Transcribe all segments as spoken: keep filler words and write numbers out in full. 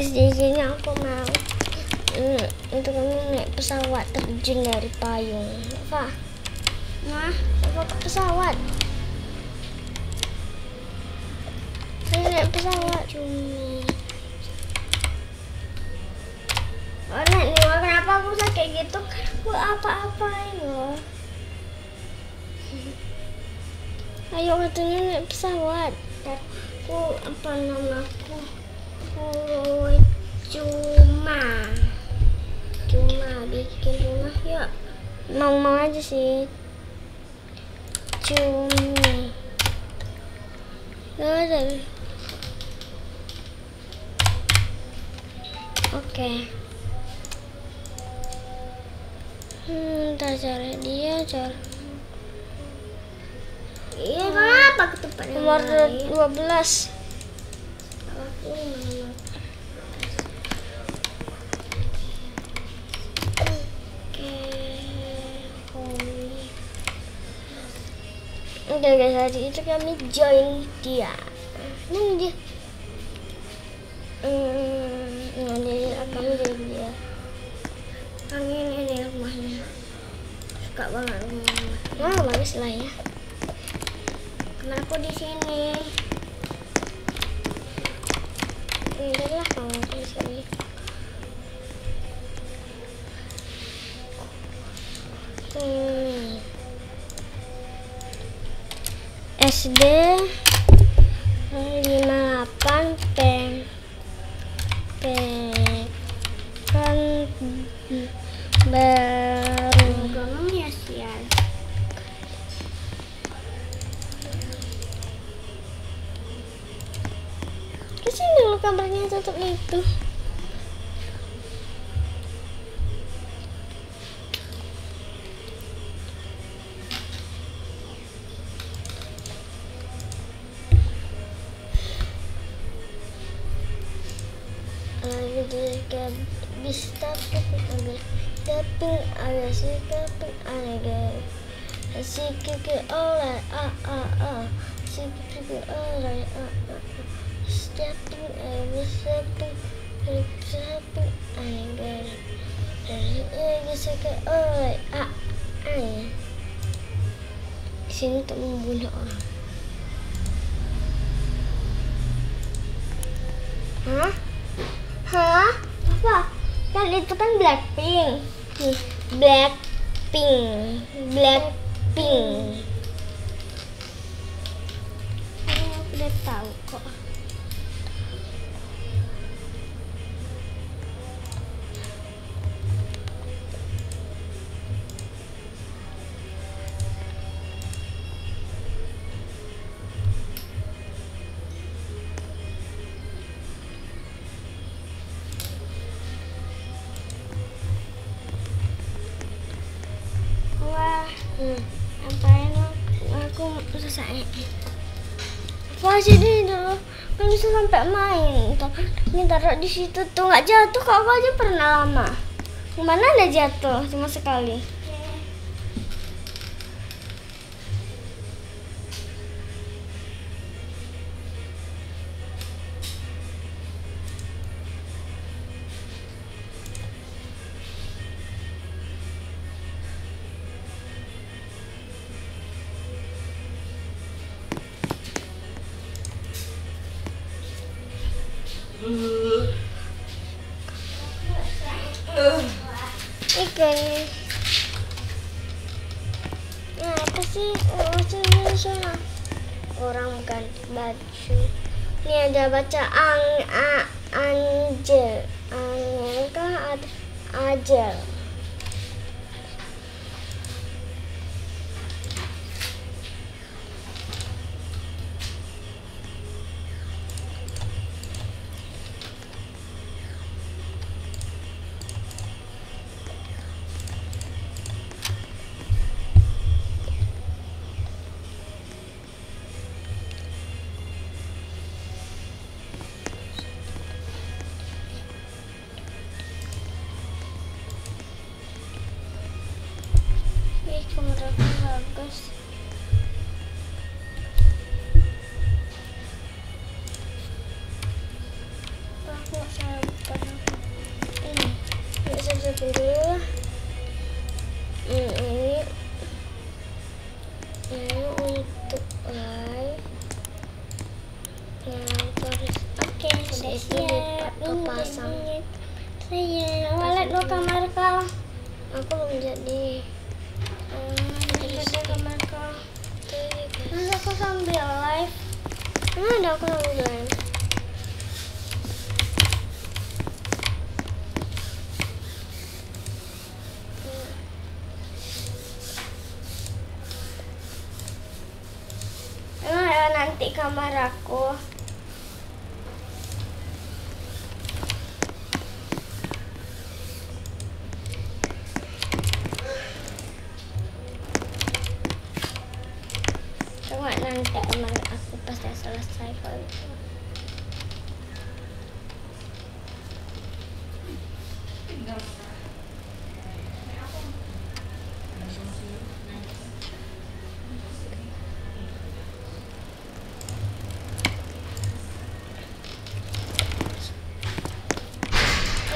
Sisinya aku mau mm, untuk kamu naik pesawat terjun dari payung. Apa? Mah, apa ke pesawat? Saya naik pesawat cumi. Oh, naik nih, kenapa aku sakit gitu? Aku apa-apain loh. Ayo katanya naik pesawat. Dan aku apa nama aku? Oh, cuma cuma bikin rumah yuk, mau-mau aja sih cumi oke okay. Hmm, kita cari dia cari iya kenapa ke tempat yang nomor dua belas aku mau. Oke guys, hari itu kami join dia. Ini dia. Hmm, ini kami join dia. Kami ini rumahnya. Suka banget rumahnya. Wah, bagus lah ya. Kamar aku di sini. Ini lah kamar di sini. Hmm. S D lima puluh delapan P Pekan Baru ya sial. Kesini dulu kamarnya tutup itu. Bisa tapi tapi ada sih tapi ada guys si kiki oleh a a a si kiki oleh a a tapi ada tapi tapi ada guys dari si kiki oleh a a sini untuk membunuh orang. Hah? Hah? Apa? Kan itu kan Blackpink, Blackpink, Blackpink. Ini aku udah tahu kok. Wah, jadi dulu kan bisa sampai main. Ini taruh di situ tuh nggak jatuh. Kok aku aja pernah lama. Kemana ada jatuh cuma sekali. Ikan. Nah, apa sih maksudnya salah? Orang bukan baju. Ini ada bacaan a anjel. Angka ada ajel. Aku bagus. Iya, walet lo kamar kau. Aku belum jadi. Daripada kamar kau. Nanti aku sambil live. Mana ada aku nungguin. Emang ada nanti kamar aku. Selesai kalau itu.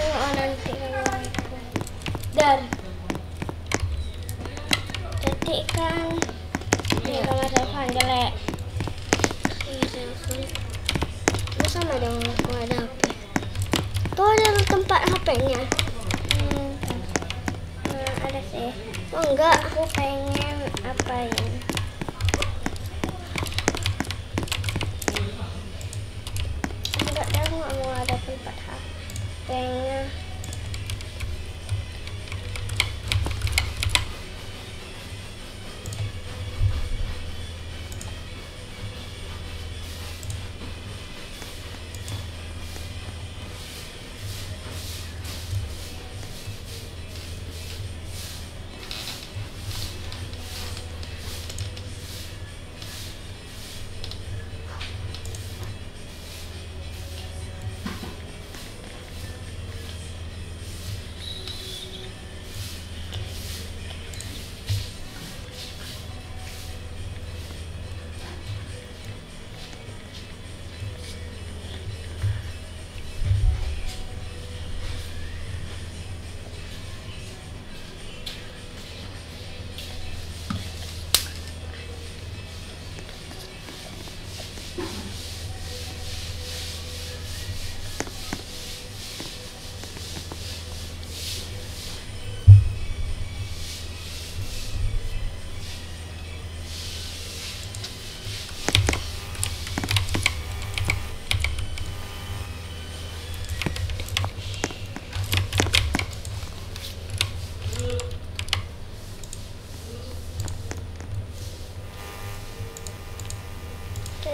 Oh nanti dar. Jadi kan ini kamar saya jelek. Sama dong aku ada H P. Tuh ada tempat H P-nya. Hmm. Nah, ada sih. Oh enggak, aku pengen apa ya? Enggak ada, aku mau ada tempat H P-nya.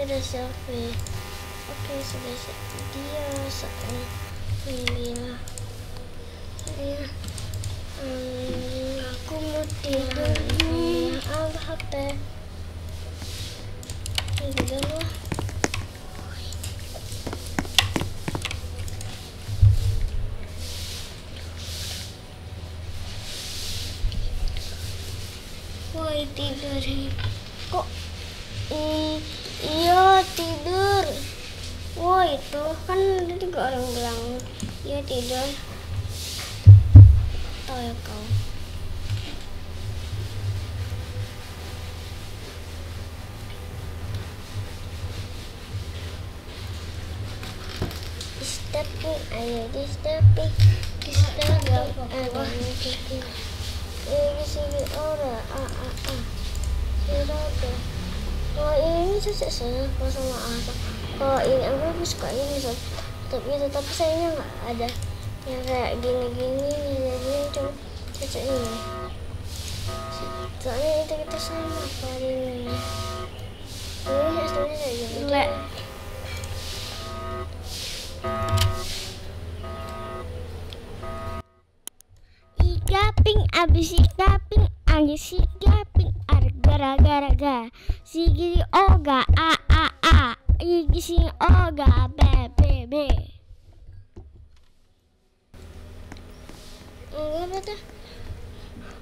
Ada selfie. Oke, sudah dia saya pilih. Iya. Hmm, aku mau tidur di H P. Ini dulu. Woi, tidur kok. Eh, iya tidur. Wah itu kan ada tiga orang bilang iya tidur. Tahu ya kau. Disturbing, ayo disturbing, disturbing. Ada disturbing. Eh di sini orang, ah ah ah, siapa? Kalau ini cocok saya kalau sama apa? Kalau ini aku lebih suka ini sob. Tapi tetap sayangnya nggak ada yang kayak gini-gini, gini-gini cuma cocok ini. Soalnya itu kita sama kali ini. Ini hasilnya kayak gini. Iga ping abis iga ping abis iga ping gara gara gara. Sigi oga a a a, igi oga b b b. Enggak betul.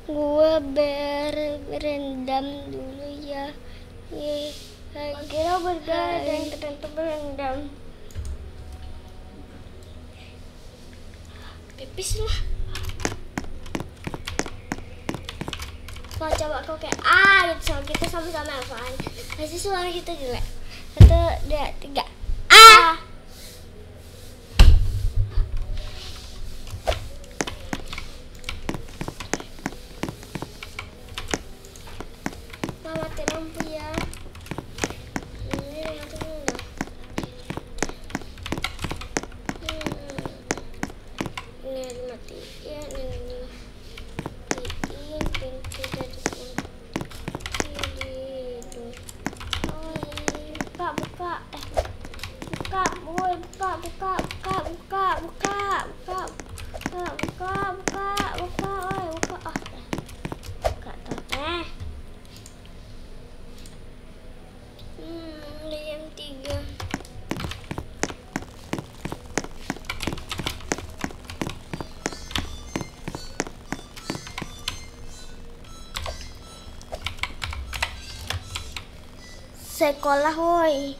Gue berendam dulu ya. Ye, kira bergadang tertentu berendam. Pipis lah. Kalau coba aku kayak ah gitu sama kita sama-sama apaan pasti suara kita jelek. Satu, dua, tiga. Ah, ah. Sekolah woi.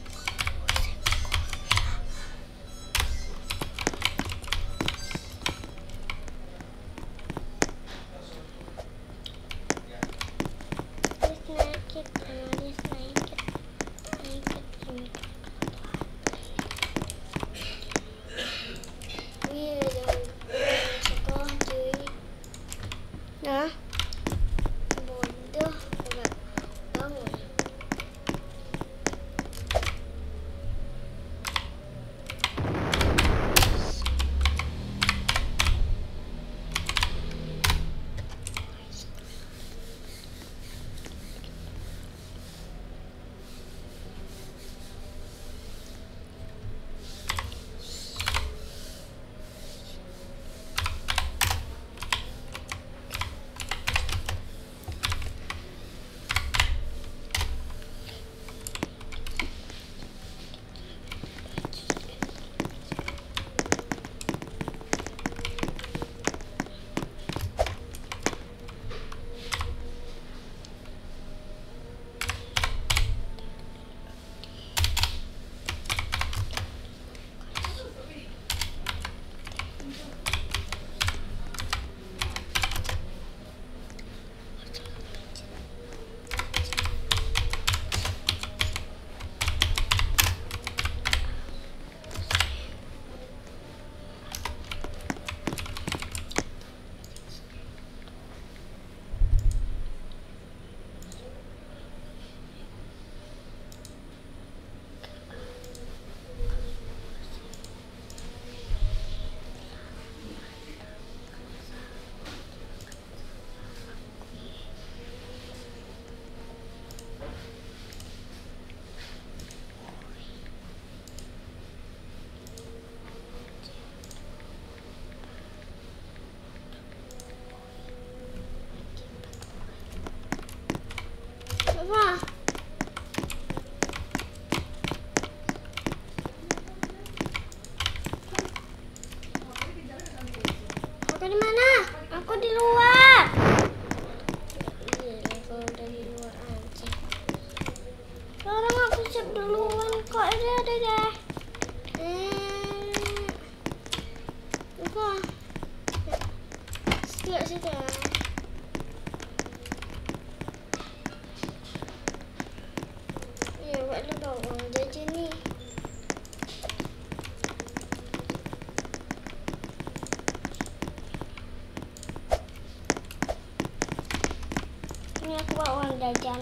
Jajan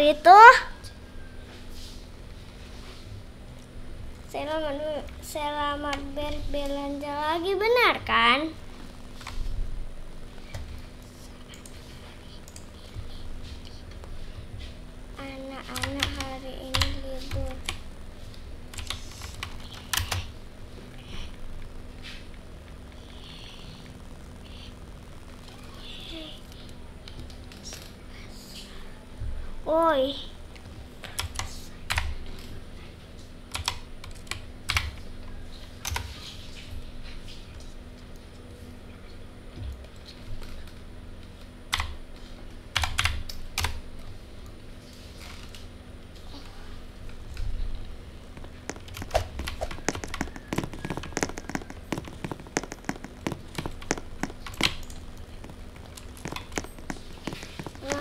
itu selamat selamat berbelanja lagi, benar kan? anak anak hari ini libur. Oi.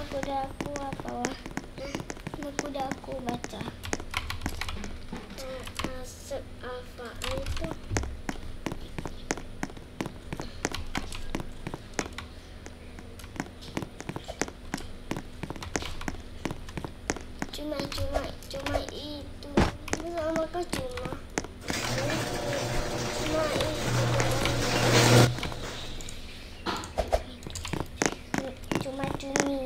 Kuda aku apa wah? Nama kuda aku baca. Asap apaan tu? Cuma cuma cuma itu. Nama kau cuma. Cuma itu. Cuma cumi.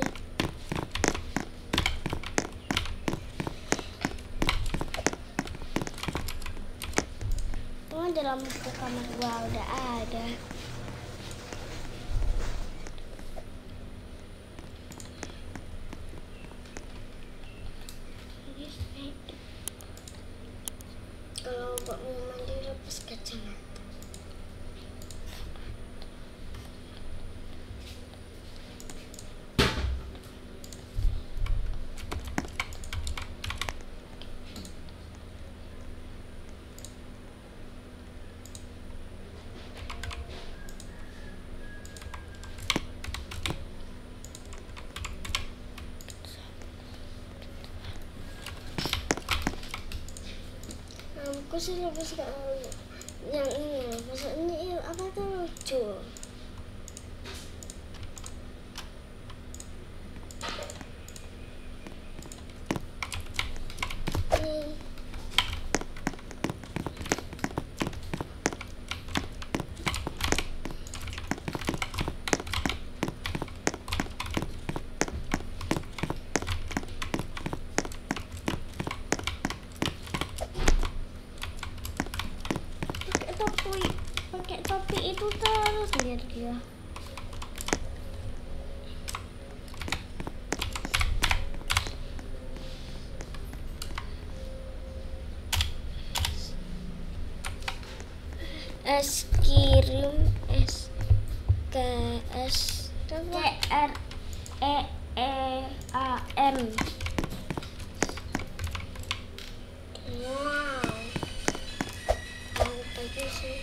Dalam muka kamar gua udah ada. Kalau buat minuman dia lepas kacang. Aku selalu suka yang ini, maksudnya ini apa tu lucu. Pakai topik itu terus biar dia. Es kirim es k s k r e e a m. Wow. Apa tu sih?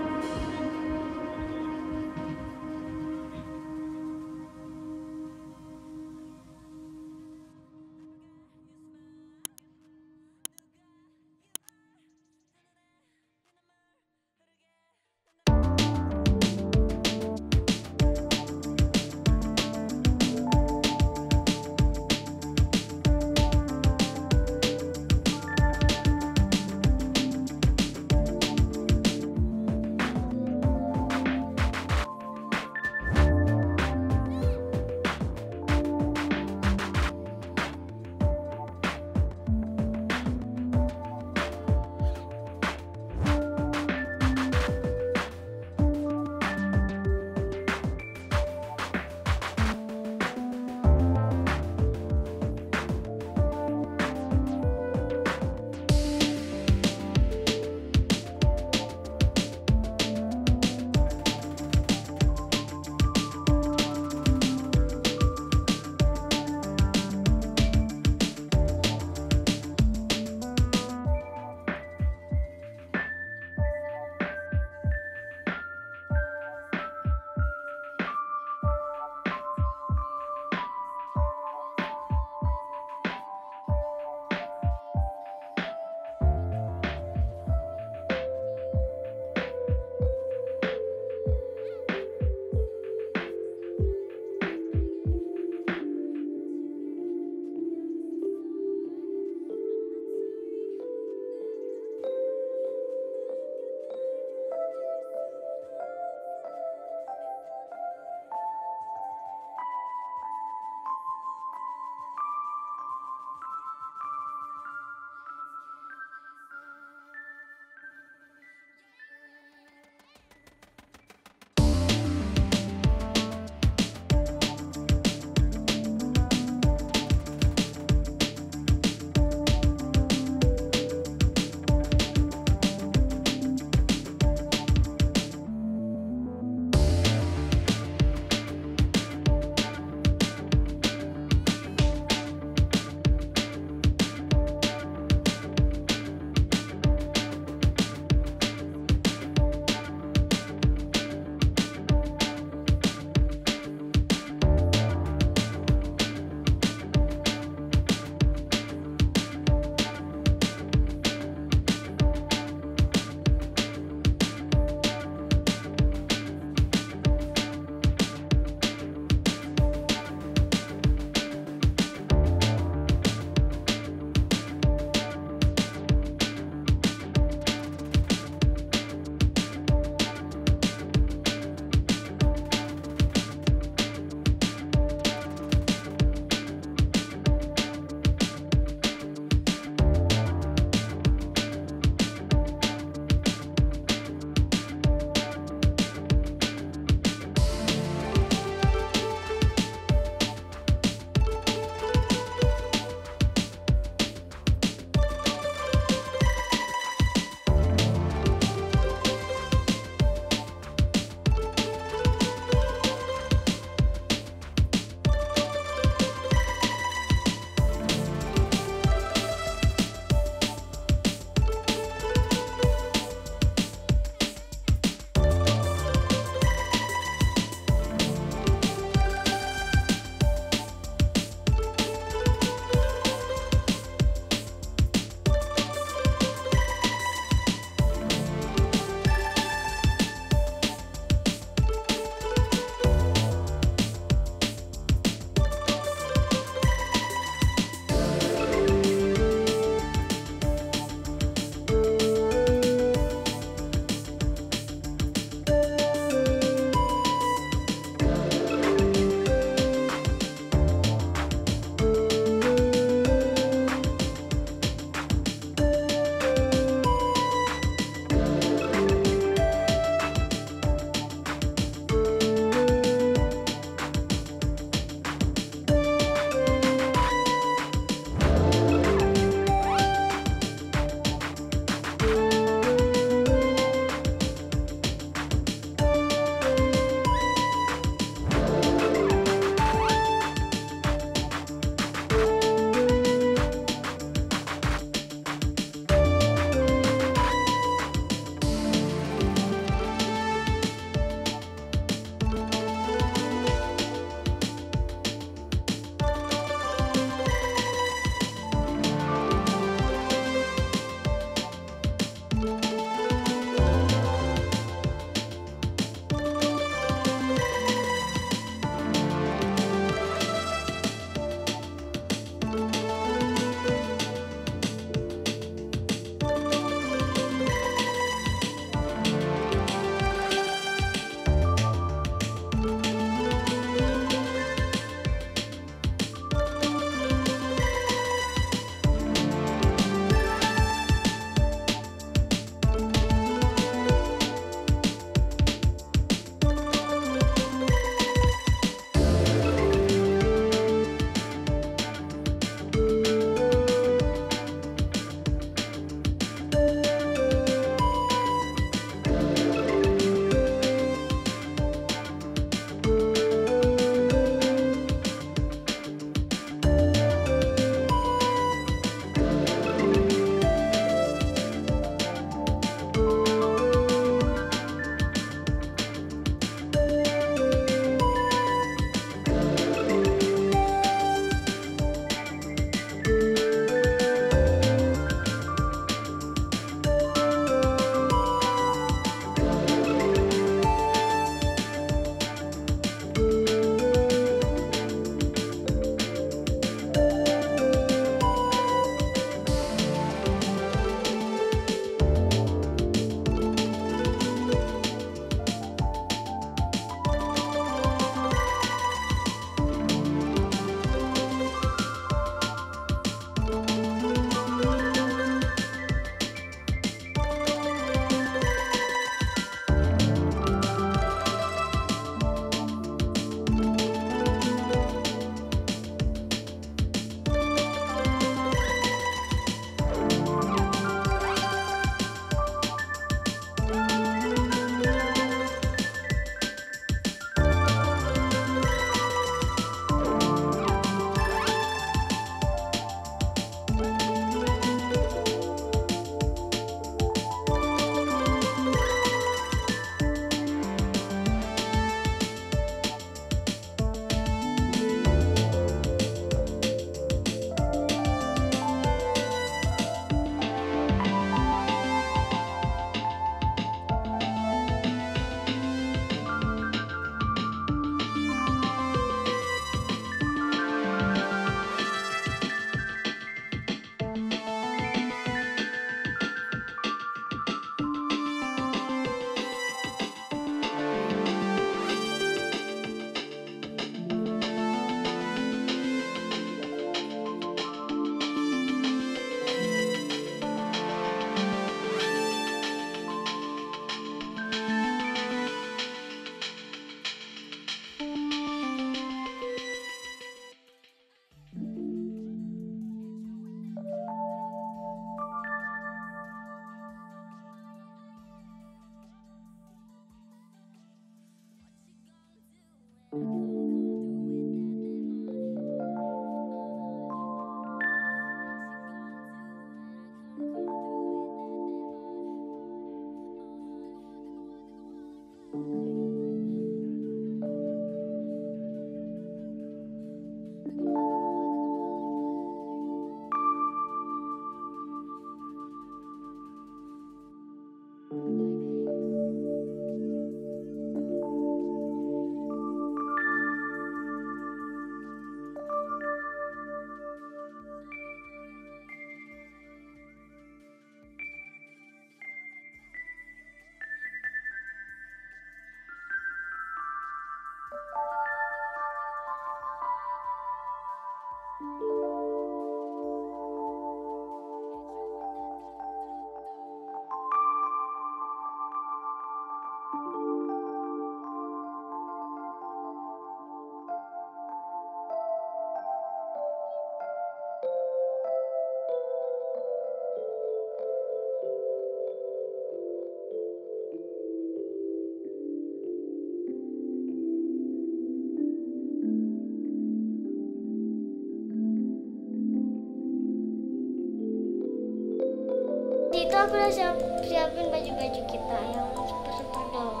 Itu aku udah siap, siapin baju-baju kita yang super-super dong.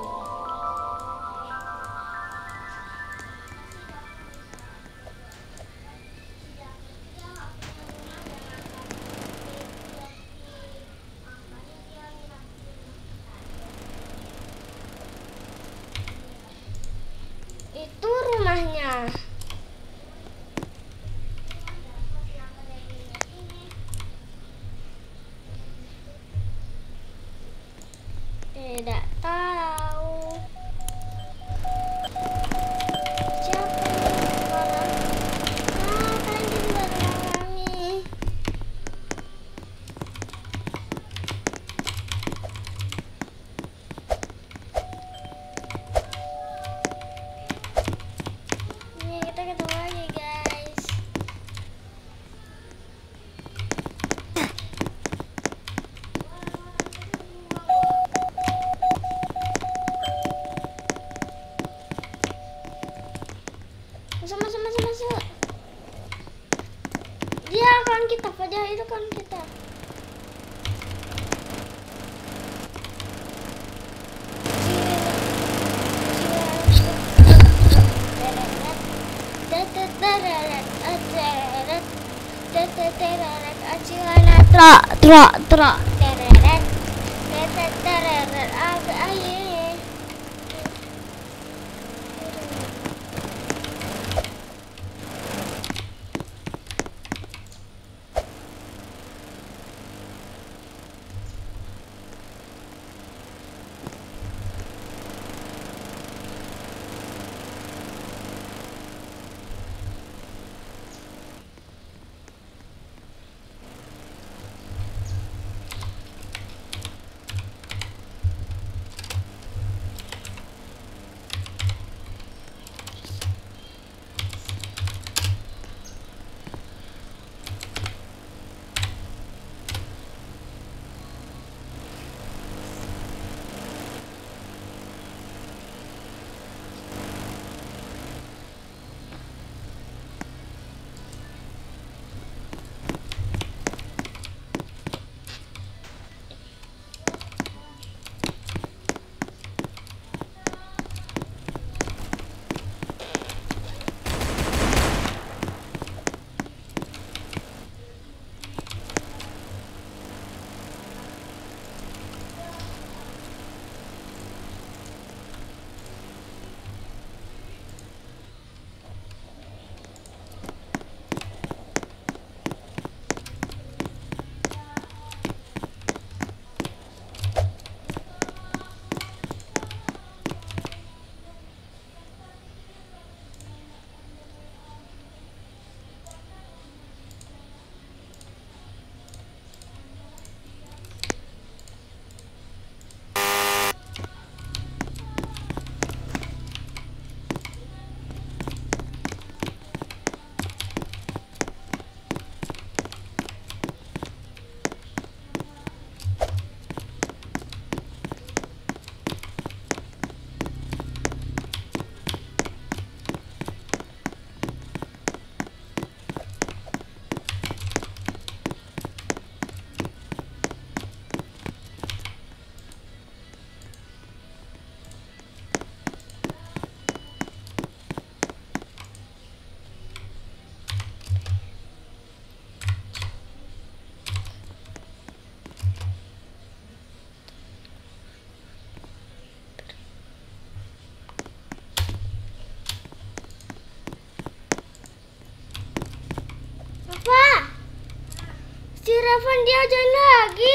Itu rumahnya. Tidak tahu siapa orang. Ah, tadi baru kami. Ini kita ketemu lagi guys. Masuk, masuk, masuk, masuk. Dia kawan kita, padahal itu kawan kita. Trok, trok, trok. Pandya जन आगे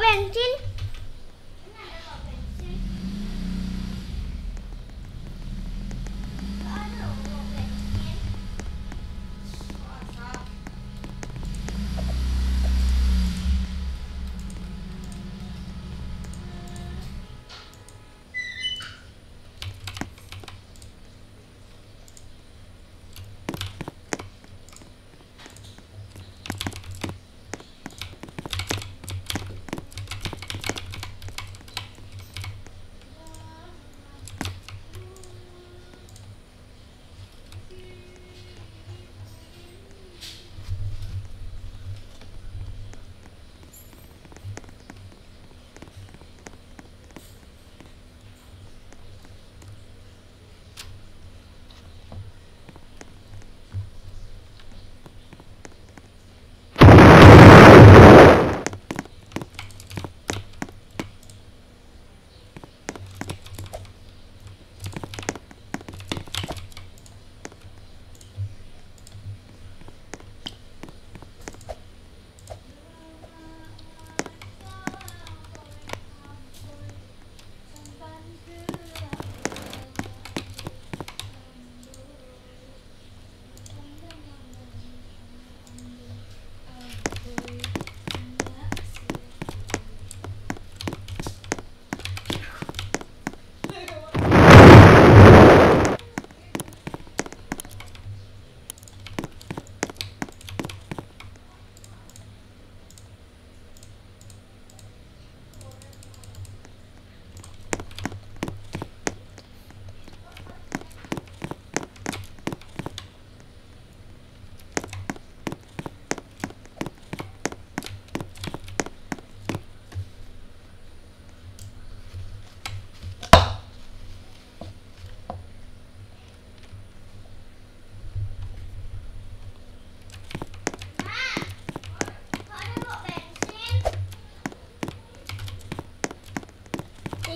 Bensin.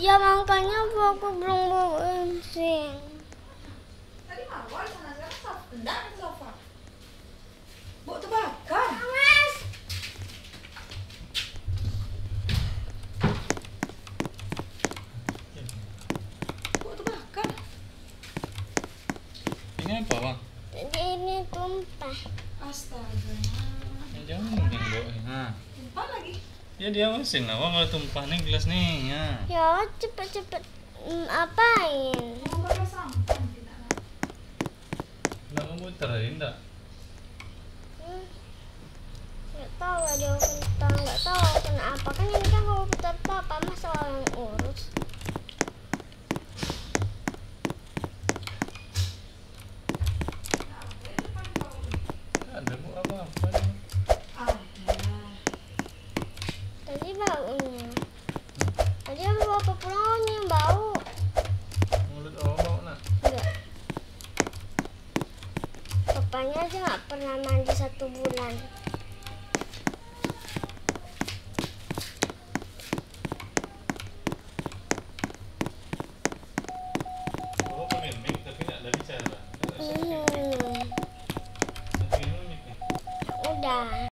Ya makanya aku belum boncing. Tadi mawar sana sana tendang ke sofa. Buk terbakar. Mas. Buk terbakar. Ini apa, Bang? Ini tumpah. Astaga. Jangan mungkin buk. Nah. Tumpah lagi. Ya dia awasin lah, kalau tumpah nih gelas nih ya. Ya cepet-cepet hmm, apain? Mau pakai sampan tidak? Nggak mau muter ini nggak? Hmm. Nggak tahu lah dia tentang nggak tahu kenapa kan ini kan kalau putar papa masa orang urus. Papanya aja nggak pernah mandi satu bulan. Baru pemimpin tapi nggak ada bicara. Iya. Udah.